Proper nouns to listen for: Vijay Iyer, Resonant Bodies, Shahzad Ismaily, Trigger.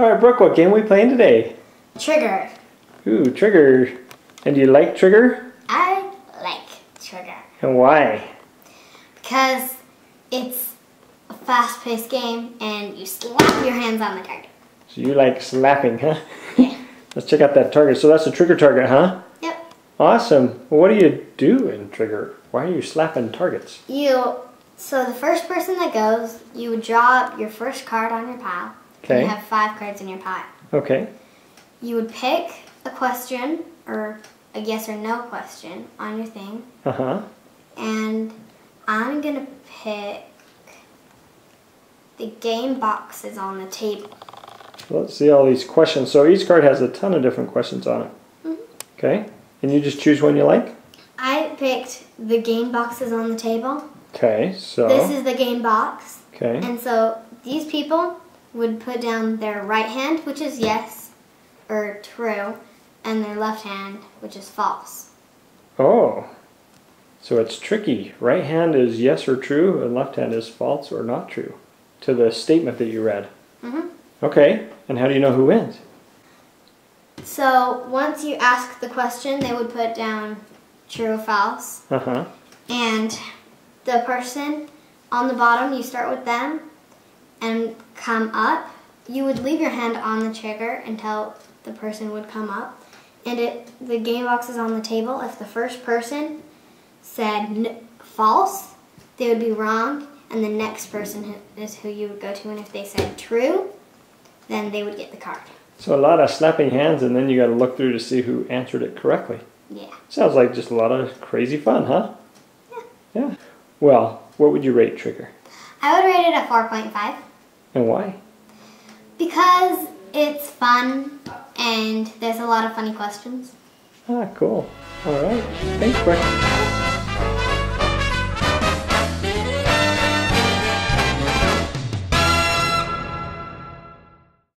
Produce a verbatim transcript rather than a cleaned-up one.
All right, Brooke, what game are we playing today? Trigger. Ooh, Trigger. And do you like Trigger? I like Trigger. And why? Because it's a fast-paced game and you slap your hands on the target. So you like slapping, huh? Yeah. Let's check out that target. So that's a Trigger target, huh? Yep. Awesome. Well, what do you do in Trigger? Why are you slapping targets? You, so the first person that goes, you would draw up your first card on your pile. Okay. You have five cards in your pile. Okay. You would pick a question or a yes or no question on your thing. Uh-huh. And I'm going to pick the game boxes on the table. Let's see all these questions. So each card has a ton of different questions on it. Mm-hmm. Okay. And you just choose one you like? I picked the game boxes on the table. Okay, so this is the game box. Okay. And so these people would put down their right hand, which is yes, or true, and their left hand, which is false. Oh. So it's tricky. Right hand is yes or true, and left hand is false or not true, to the statement that you read. Mm-hmm. Okay, and how do you know who wins? So once you ask the question, they would put down true or false. Uh-huh. And the person on the bottom, you start with them and come up. You would leave your hand on the trigger until the person would come up. And it, the game box is on the table. If the first person said n false, they would be wrong. And the next person is who you would go to. And if they said true, then they would get the card. So a lot of slapping hands, and then you got to look through to see who answered it correctly. Yeah. Sounds like just a lot of crazy fun, huh? Yeah. Yeah. Well, what would you rate Trigger? I would rate it a four point five. And why? Because it's fun, and there's a lot of funny questions. Ah, cool. All right. Thanks, Brooke.